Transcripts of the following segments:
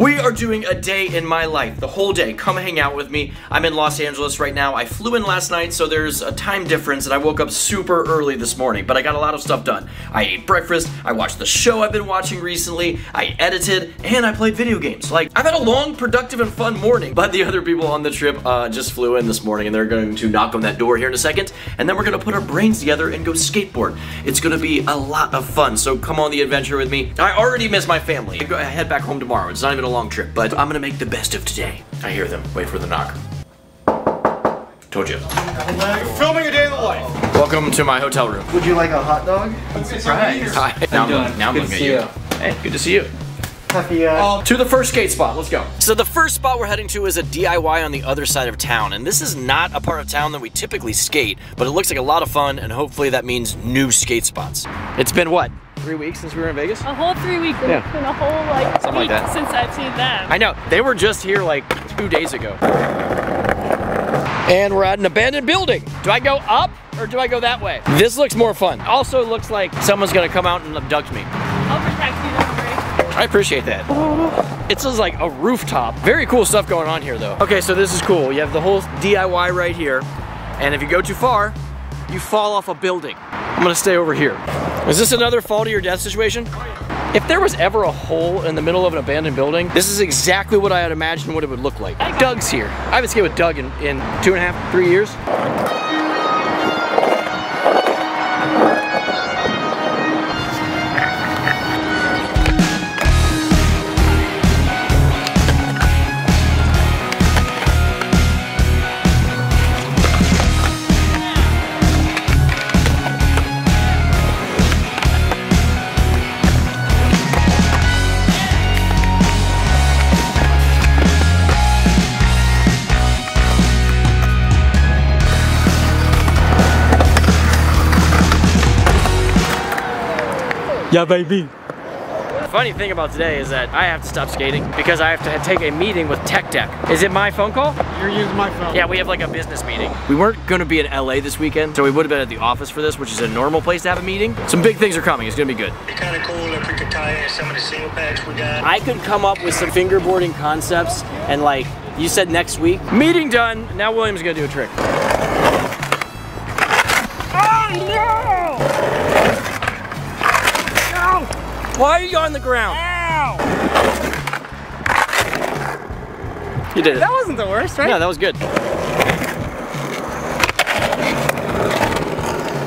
We are doing a day in my life, the whole day. Come hang out with me. I'm in Los Angeles right now. I flew in last night, so there's a time difference, and I woke up super early this morning, but I got a lot of stuff done. I ate breakfast, I watched the show I've been watching recently, I edited, and I played video games. Like, I've had a long, productive, and fun morning, but the other people on the trip just flew in this morning, and they're going to knock on that door here in a second, and then we're gonna put our brains together and go skateboard. It's gonna be a lot of fun, so come on the adventure with me. I already miss my family. I head back home tomorrow. It's not even a long trip, but I'm gonna make the best of today. I hear them. Wait for the knock. Told you. Hello. Filming a day in the life. Welcome to my hotel room. Would you like a hot dog? I'm surprised. Hi. Now I'm looking at you. Hey, good to see you. Happy, to the first skate spot, let's go. So the first spot we're heading to is a DIY on the other side of town, and this is not a part of town that we typically skate, but it looks like a lot of fun, and hopefully that means new skate spots. It's been what? 3 weeks since we were in Vegas? A whole 3 weeks. Yeah. It's been a whole something like that since I've seen them. I know. They were just here like 2 days ago. And we're at an abandoned building. Do I go up or do I go that way? This looks more fun. Also looks like someone's gonna come out and abduct me. I'll protect you, don't worry. I appreciate that. It's just like a rooftop. Very cool stuff going on here though. Okay, so this is cool. You have the whole DIY right here. And if you go too far, you fall off a building. I'm gonna stay over here. Is this another fall to your death situation? If there was ever a hole in the middle of an abandoned building, this is exactly what I had imagined what it would look like. Doug's here. I haven't skated with Doug in 2.5, 3 years. Yeah, baby. Funny thing about today is that I have to stop skating because I have to take a meeting with Tech Deck. Is it my phone call? You're using my phone. Yeah, we have like a business meeting. We weren't gonna be in LA this weekend, so we would have been at the office for this, which is a normal place to have a meeting. Some big things are coming, it's gonna be good. It'd be kinda cool if we could tie in some of the single packs we got. I could come up with some fingerboarding concepts and like, you said next week. Meeting done, now William's gonna do a trick. Why are you on the ground? Ow! You did it. That wasn't the worst, right? No, that was good.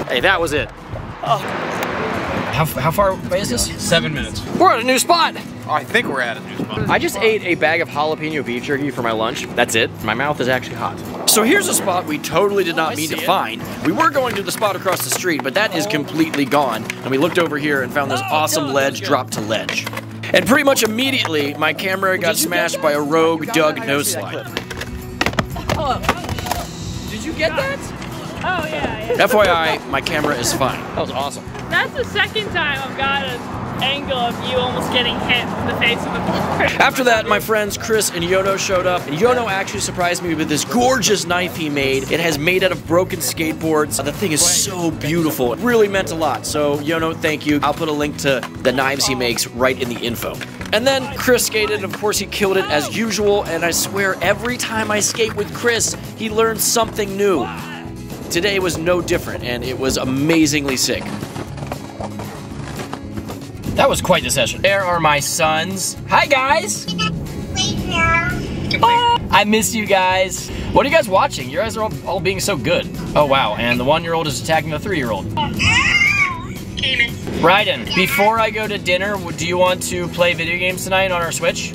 Hey, that was it. Oh. How far away is this? 7 minutes. We're at a new spot. Oh, I think we're at a new spot. I just ate a bag of jalapeno beef jerky for my lunch. That's it. My mouth is actually hot. So here's a spot we totally did not mean to find. We were going to the spot across the street, but that is completely gone. And we looked over here and found this awesome ledge, drop to ledge. And pretty much immediately, my camera got smashed by a rogue Doug no-slide. Did you get that? Oh, yeah. FYI, my camera is fine. That was awesome. That's the second time I've got it. Angle of you almost getting hit in the face of the board. After that, my friends Chris and Yono showed up, and Yono actually surprised me with this gorgeous knife he made. It has made out of broken skateboards. The thing is so beautiful. It really meant a lot. So Yono, thank you. I'll put a link to the knives he makes right in the info. And then Chris skated, and of course he killed it as usual, and I swear every time I skate with Chris, he learns something new. Today was no different, and it was amazingly sick. That was quite the session. There are my sons. Hi, guys. I miss you guys. What are you guys watching? You guys are all being so good. Oh, wow. And the 1-year-old is attacking the 3-year-old. Ryden, before I go to dinner, do you want to play video games tonight on our Switch?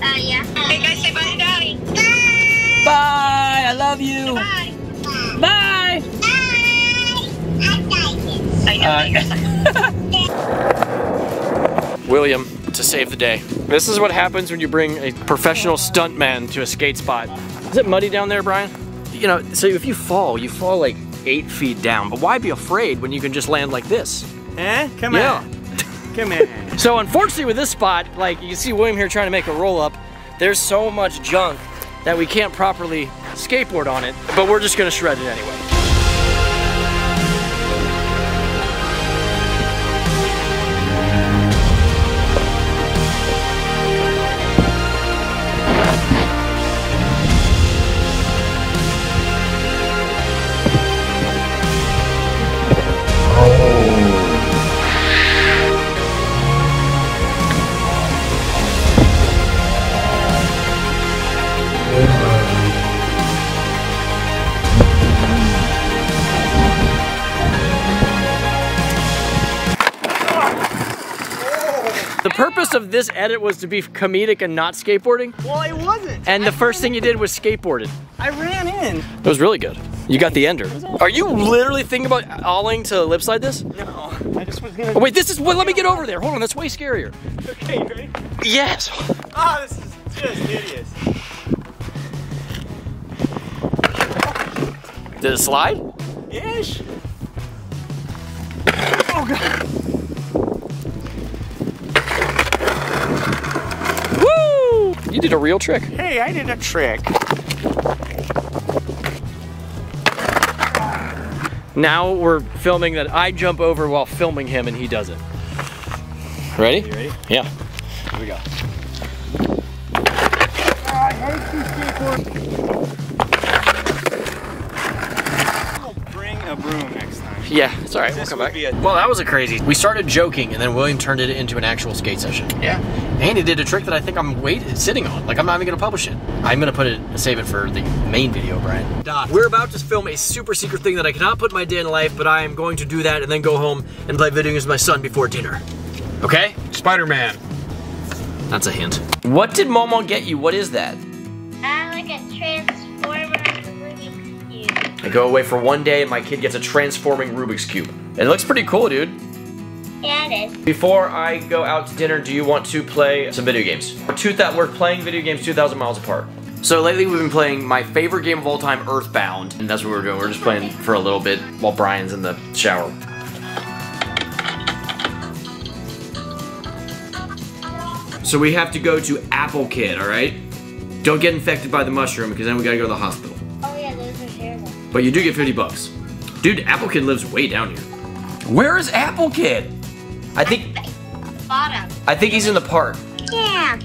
Yeah. Hey, guys, say bye to Daddy. Bye. Bye. I love you. Bye. Bye. I know. William, to save the day. This is what happens when you bring a professional stuntman to a skate spot. Is it muddy down there, Brian? You know, so if you fall like 8 feet down, but why be afraid when you can just land like this? Eh? Come on. Come on. So unfortunately with this spot, like you see William here trying to make a roll up, there's so much junk that we can't properly skateboard on it, but we're just gonna shred it anyway. purpose of this edit was to be comedic and not skateboarding? Well, it wasn't. And the first thing you did was skateboarded. I ran in. It was really good. You got the ender. Are you literally thinking about ollieing to lip slide this? No, I just was gonna. Oh, wait, this is, well, let me get over there. Hold on, that's way scarier. Okay, you ready? Yes. Ah, oh, this is just hideous. Did it slide? Ish. Oh God. Woo! You did a real trick. Hey, I did a trick. Now we're filming that I jump over while filming him and he does it. Ready? You ready? Yeah. Here we go. Oh, I hate these skateboards. A broom next time. Yeah, it's all right. We'll come back. Well, that was a crazy. We started joking, and then William turned it into an actual skate session. Yeah. And he did a trick that I think I'm sitting on. Like, I'm not even gonna publish it. I'm gonna put it, save it for the main video, Brian. Doc, we're about to film a super secret thing that I cannot put in my day in life, but I am going to do that and then go home and play video games with my son before dinner. Okay? Spider-Man. That's a hint. What did Momo get you? What is that? Like a I go away for one day and my kid gets a transforming Rubik's Cube. It looks pretty cool, dude. Yeah, it is. Before I go out to dinner, do you want to play some video games? We're playing video games 2,000 miles apart. So lately we've been playing my favorite game of all time, Earthbound. And that's what we're doing. We're just playing for a little bit while Brian's in the shower. So we have to go to Apple Kid, all right? Don't get infected by the mushroom because then we gotta go to the hospital. But you do get 50 bucks. Dude, Apple Kid lives way down here. Where is Apple Kid? I think he's in the park. Yeah.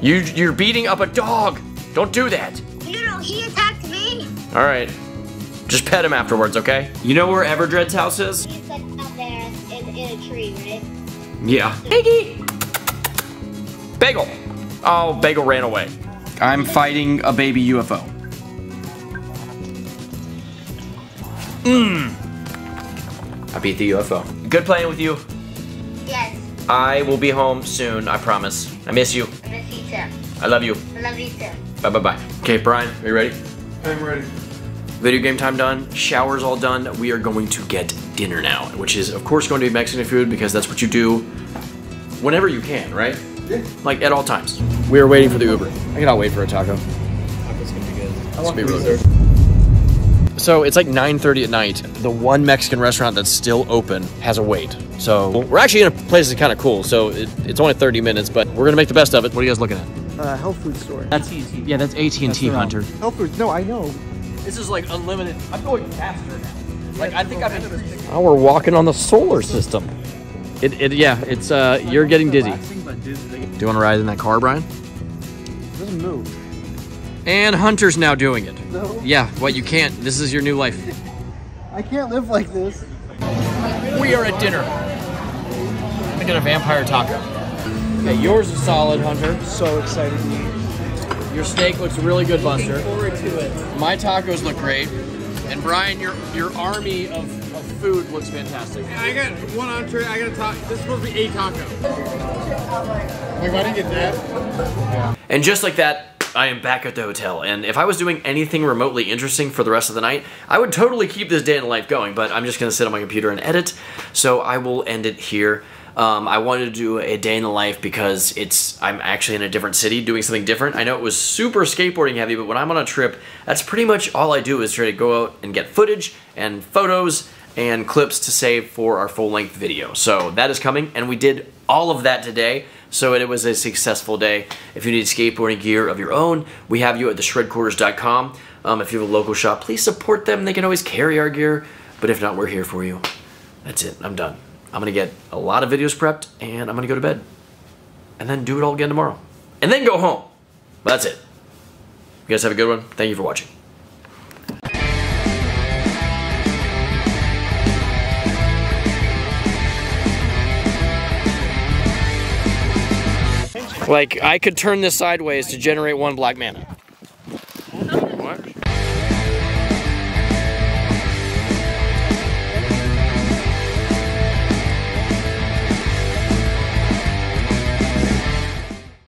You're beating up a dog. Don't do that. No, he attacked me. All right. Just pet him afterwards, okay? You know where Everdred's house is? He's like up there in a tree, right? Yeah. Biggie! Bagel. Oh, Bagel ran away. I'm fighting a baby UFO. I beat the UFO. Good playing with you. Yes. I will be home soon, I promise. I miss you. I miss you too. I love you. I love you too. Bye bye bye. Okay, Brian, are you ready? I'm ready. Video game time done, shower's all done. We are going to get dinner now, which is of course going to be Mexican food because that's what you do whenever you can, right? Yeah. Like at all times. We are waiting for the Uber. I cannot wait for a taco. Taco's gonna be good. It's gonna be really good. So it's like 9:30 at night. The one Mexican restaurant that's still open has a wait. So we're actually in a place that's kind of cool. So it's only 30 minutes, but we're gonna make the best of it. What are you guys looking at? Health food store. That's AT&T. Yeah, that's AT&T, Hunter. Health food. No, I know. This is like unlimited. I'm going faster now. Like I think I've been. Oh, we're walking on the solar system. Yeah, you're getting dizzy. Do you want to ride in that car, Brian? It doesn't move. And Hunter's now doing it. No. Yeah, well, you can't. This is your new life. I can't live like this. We are at dinner. I got a vampire taco. Okay, yours is solid, Hunter. So excited to eat. Your steak looks really good, Buster. Looking forward to it. My tacos look great. And Brian, your army of food looks fantastic. Yeah, I got one entree, I got a taco. This is supposed to be a taco. Wait, why didn't you get that? Yeah. And just like that, I am back at the hotel, and if I was doing anything remotely interesting for the rest of the night, I would totally keep this day in life going, but I'm just gonna sit on my computer and edit, so I will end it here. I wanted to do a day in the life because I'm actually in a different city doing something different. I know it was super skateboarding heavy, but when I'm on a trip, that's pretty much all I do is try to go out and get footage and photos and clips to save for our full-length video. So that is coming, and we did all of that today. So it was a successful day. If you need skateboarding gear of your own, we have you at theshredquarters.com. If you have a local shop, please support them. They can always carry our gear. But if not, we're here for you. That's it. I'm done. I'm going to get a lot of videos prepped, and I'm going to go to bed. And then do it all again tomorrow. And then go home. But that's it. You guys have a good one. Thank you for watching. Like, I could turn this sideways to generate one black mana.